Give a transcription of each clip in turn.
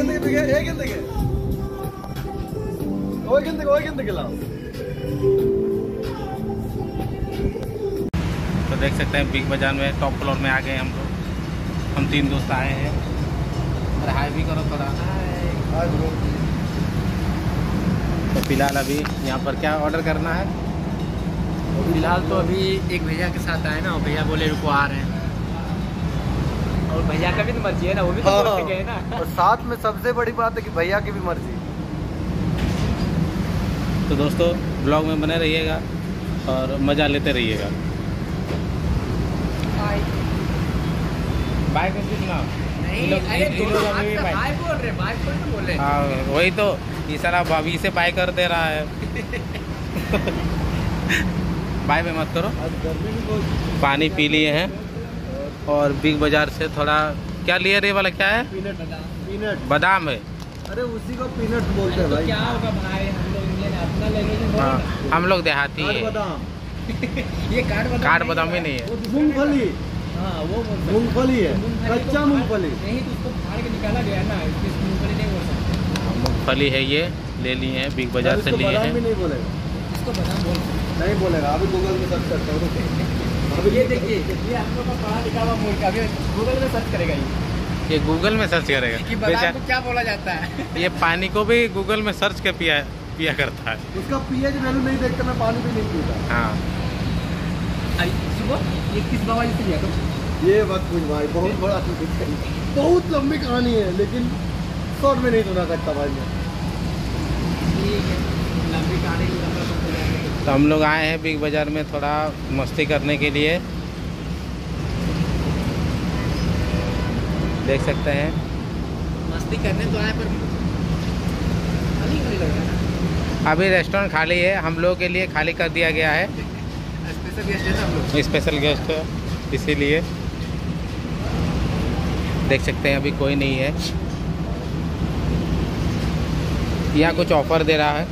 तो देख सकते हैं बिग बाजार में टॉप फ्लोर में आ गए हम लोग। हम 3 दोस्त आए हैं। अरे हाई भी करो थोड़ा। तो फिलहाल अभी यहाँ पर क्या ऑर्डर करना है? फिलहाल तो अभी एक भैया के साथ आए ना, और भैया बोले रुको आ रहे हैं। और भैया का भी तो मर्जी है ना, वो भी तो बोल के गए ना। और साथ में सबसे बड़ी बात है कि भैया की भी मर्जी। तो दोस्तों ब्लॉग में बने रहिएगा और मज़ा लेते रहिएगा। बाइक बोल रहे हाँ वही तो, ये सारा भाभी से बाय कर दे रहा है। बाय में मत करो। पानी पी लिए हैं और बिग बाजार से थोड़ा क्या लिए रे वाला क्या है? पीनट बादाम है। अरे उसी को पीनट बोलते हैं भाई। क्या होगा भाई, हम लोग इंडियन अपना लैंग्वेज में, हम लोग देहाती है। ये काट बादाम ही नहीं है, मूंगफली। हां वो मूंगफली है, कच्चा मूंगफली। नहीं तो उसको फाड़ के निकाला गया ना, इसकी मूंगफली नहीं बोल सकते। मूंगफली है ये, ले लिए हैं बिग बाजार से लिए हैं। इसको बादाम बोलते हैं, नहीं बोलेगा। अभी गूगल में सर्च करता हूँ तो अभी ये देखिए, ये हम लोग का पढ़ा लिखा हुआ मूर्ख अभी गूगल में सर्च करेगा। ये गूगल में सर्च करेगा कि बादाम को क्या बोला जाता है। ये पानी को भी गूगल में सर्च के पिया करता है। उसका पीएच वैल्यू नहीं देखता, मैं पानी भी नहीं पीता। हाँ सुबह 21 बाबा जी से लिया करो। ये बात कुछ भाई बहुत बड़ा बहुत लंबी कहानी है, लेकिन शॉर्ट में नहीं सुना सकता भाई मैं। ठीक है, लंबी कहानी। तो हम लोग आए हैं बिग बाजार में थोड़ा मस्ती करने के लिए। देख सकते हैं मस्ती करने तो आए, पर खाली लग रहा है। अभी रेस्टोरेंट खाली है, हम लोगों के लिए खाली कर दिया गया है। स्पेशल गेस्ट है हम लोग, स्पेशल गेस्ट है इसीलिए। देख सकते हैं अभी कोई नहीं है। यहाँ कुछ ऑफर दे रहा है।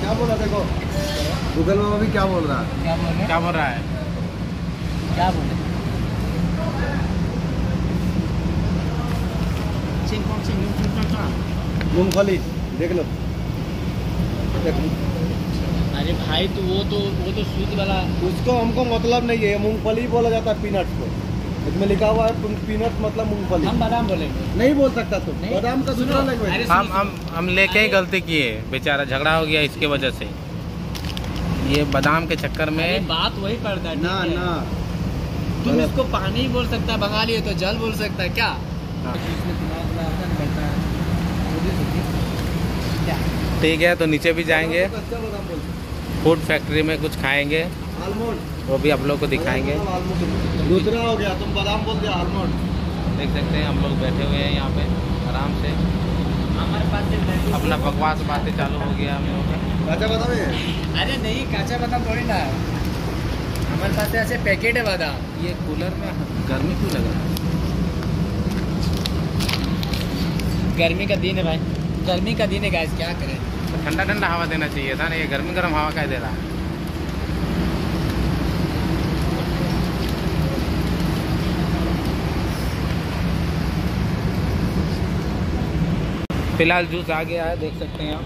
क्या बोला देखो, गूगल मामा भी क्या बोल रहा है, क्या बोल रहा है, क्या बोल रहा है। मूंगफली देख लो। अरे भाई तो वो तो सूद वाला, उसको हमको मतलब नहीं है। मूंगफली बोला जाता है पीनट को, इसमें लिखा हुआ है पीनट मतलब मूंगफली। हम बादाम बोलेंगे, नहीं बोल सकता तुम तो। बादाम का दूसरा लैंग्वेज। हम लेके ही गलती किए, बेचारा झगड़ा हो गया इसके वजह से। ये बादाम के चक्कर में बात वही पड़ता है ना ना। तुम इसको पानी बोल सकता है, बंगाली है तो जल बोल सकता है क्या। ठीक है, तो नीचे भी जाएंगे, फूड फैक्ट्री में कुछ खाएंगे, वो भी आप लोग को दिखाएंगे। दूसरा हो गया, तुम बादाम बोल दिया आलमंड। देख सकते हैं हम लोग बैठे हुए हैं यहाँ पे आराम से, हमारे पास अपना बकवास बातें चालू हो गया। हम लोग काचा बादाम है, अरे नहीं काचा बादाम थोड़ी ना, हमारे पास ऐसे पैकेट है बादाम। ये कूलर में गर्मी क्यों लग रहा है? गर्मी का दिन है भाई, गर्मी का दिन है गाइस, क्या करें। ठंडा ठंडा हवा देना चाहिए था ना, ये गर्मी गर्म हवा का दे रहा है। फिलहाल जूस आ गया है, देख सकते हैं आप।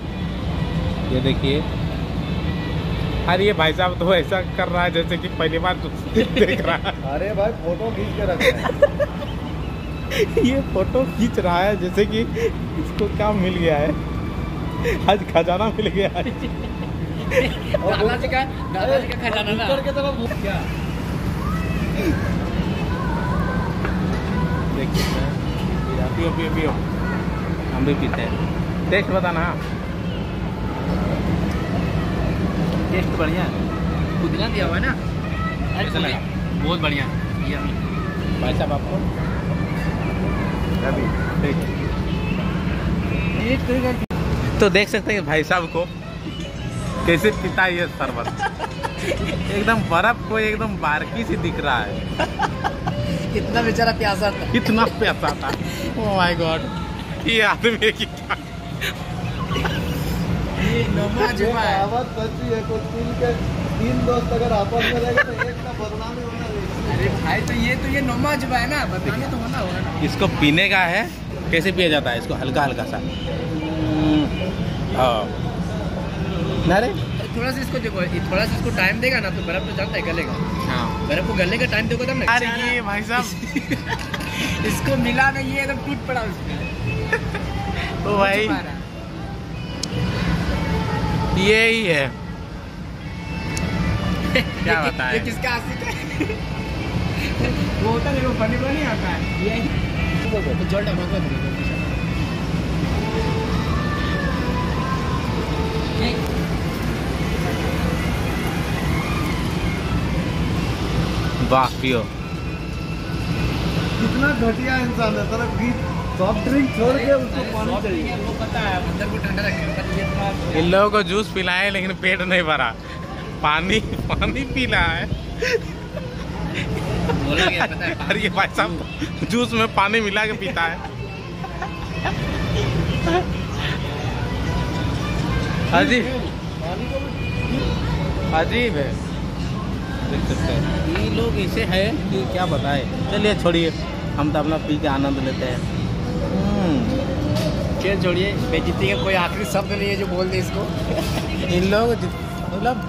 ये देखिए, अरे ये भाई साहब तो ऐसा कर रहा है जैसे कि पहली बार देख रहा है। अरे भाई फोटो खींच के रखा है। ये फोटो खींच रहा है जैसे कि इसको क्या मिल गया है, आज खजाना मिल गया है। दादाजी का खजाना ना। देखिए पियो पियो पियो, हम भी पीते हैं। टेस्ट बताना, टेस्ट बढ़िया है, पुदीना दिया हुआ है ना। अच्छा लगा, बहुत बढ़िया है भाई साहब। आपको तो देख सकते हैं भाई साहब को कैसे पीता है ये शरबत। एकदम बर्फ को एकदम बारीकी से दिख रहा है। कितना बेचारा प्यासा था, कितना प्यासा था। ओह माय गॉड, ये आदमी की क्या ये नमाज में आवाज सच्ची है। कुछ 3 दोस्त अगर आपस में लगे तो एक का बदनामी होना है। भाई तो ये नौमा अजबा है ना, बताने तो होना होगा ना। इसको पीने का है, कैसे पिया जाता है इसको, हल्का हल्का सा। हाँ अरे थोड़ा सा इसको देखो, थोड़ा सा इसको टाइम देगा ना तो बर्फ तो चलता है गले का। हाँ बर्फ को गले का टाइम देखो तब ना। अरे ये भाई साहब इसको मिला नहीं है एकदम टूट पड़ा उसमें। ओ भाई ये ही है क्या बताएं? ये किसका आशिक है? वो होता है, वो फनी को नहीं आता है। ये तो जोड़ टमाटर दे दो। वाह पियो। कितना घटिया इंसान है साला, सॉफ्ट ड्रिंक छोड़ के उसको पानी चाहिए। वो पता है अंदर को ठंडा रखने। इन लोगों को जूस पिलाए लेकिन पेट नहीं भरा, पानी पीना है। अरे ये भाई साहब जूस में पानी मिला के पीता है। अजीब है, देख सकते हैं ये लोग ऐसे हैं कि क्या बताएं। चलिए छोड़िए, हम तो अपना पी के आनंद लेते हैं। क्या छोड़िए, बेइज्जती का कोई आखिरी शब्द नहीं है जो बोल दे इसको। इन लोग मतलब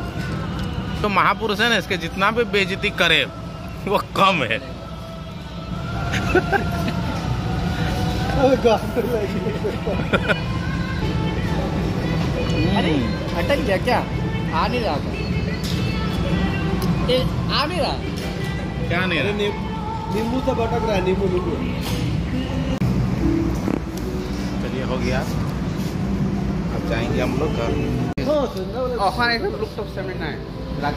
तो महापुरुष है ना, इसके जितना भी बेइज्जती करे वो कम है। अरे अटक गया क्या? आ नहीं रहा था, आ नहीं रहा क्या? नहीं रहा, नींबू से भटक रहा है। नींबू चलिए हो गया, अब जाएंगे हम लोग घर। ऑफर है लोग सब समझना है। देख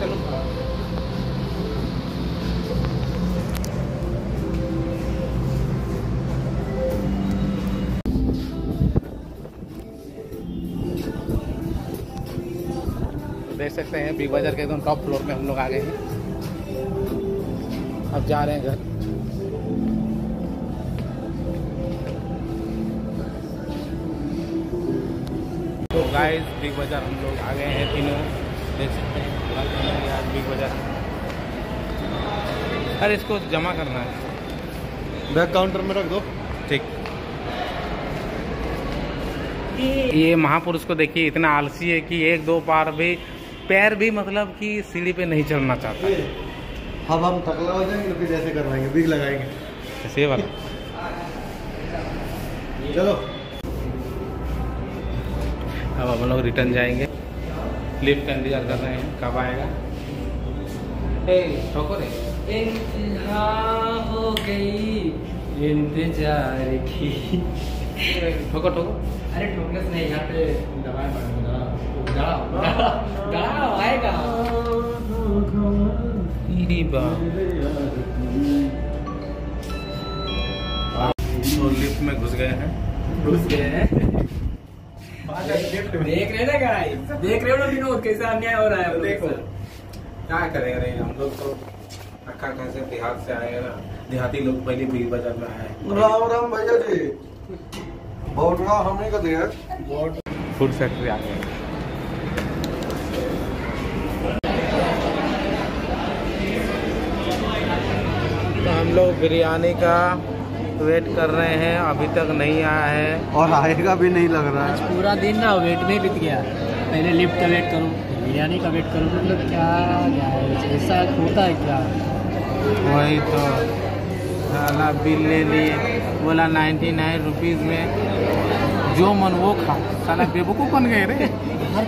सकते हैं बिग बाजार के एकदम टॉप फ्लोर में हम लोग आ गए हैं, अब जा रहे हैं घर। तो गाइस बिग बाजार हम लोग आ गए हैं तीनों, देख सकते हैं आज बिग बाजार। अरे इसको जमा करना है, बैक काउंटर में रख दो। ठीक, ये महापुरुष को देखिए इतना आलसी है कि एक दो बार भी पैर भी मतलब कि सीढ़ी पे नहीं चढ़ना चाहता। अब हम तकला हो जाएंगे फिर ऐसे करवाएंगे, बीग लगाएंगे ऐसे वाला। चलो अब हम लोग रिटर्न जाएंगे, लिफ्ट का इंतजार कर रहे हैं कब आएगा। इंतहा हो गई इंतजार की। ठोको ठोको, अरे ठोकने से नहीं, यहाँ पे दबाए पड़ेगा, आएगा। तो लिफ्ट में घुस गए हैं। देख रहे ना गाइस, देख रहे हो ना विनोद कैसा अन्याय हो रहा है। देखो क्या करें रे, हम लोग तो रखा कैसे, बिहार से आए ना, देहाती लोग पहले बिग बाजार में आए। राम राम भैया जी, बहुत राम हमने कर दिया। फूड फैक्ट्री आ गए, तो हम लोग बिरयानी का वेट कर रहे हैं, अभी तक नहीं आया है और आएगा भी नहीं लग रहा है। पूरा दिन ना वेट में बीत गया, पहले लिफ्ट का वेट करूँ, बिरयानी का वेट करूँ, मतलब क्या ऐसा होता है क्या? वही तो साला, बिल ले लिए, बोला 99 रुपीज़ में जो मन वो खा, साला बेवकूफ़ बन गए रे। भर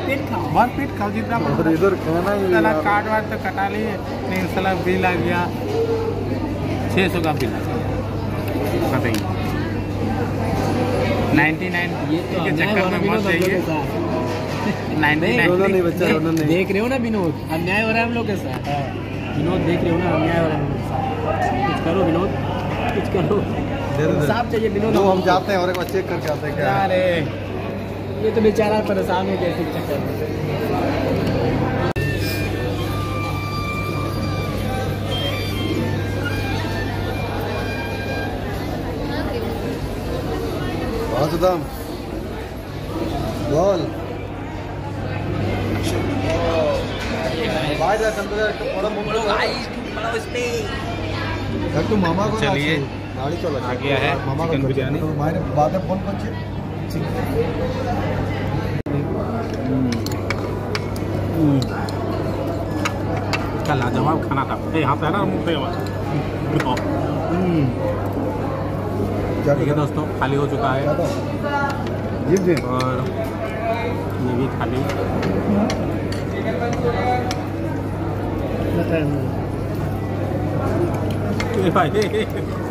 पेट खाओ जितना मन। इधर खाना साला काट वाट तो कटा लिए, लेकिन साला बिल आ गया 600 का बिल। 99 ये तो के चक्कर में मत जाइए। 99 देख रहे हो ना विनोद, अन्याय हो रहा है हम लोग के साथ। विनोद देख रहे हो ना, अन्याय हो रहा है हम लोग के साथ। कुछ करो विनोद, कुछ करो, साफ चाहिए विनोद। हम जाते हैं और एक बार चेक करके आते हैं। क्या रे, ये तो बेचारा परेशान हो गया इस चक्कर में। दाम बोल भाई, जा कंप्यूटर का थोड़ा मुंह लगाओ, आईज की बनाओ इसमें। चलिए आ गया है चिकन बिरयानी। क्या लाजवाब खाना था। यहाँ पे है ना मुझे दोस्तों खाली हो चुका है और ये भी खाली। भाई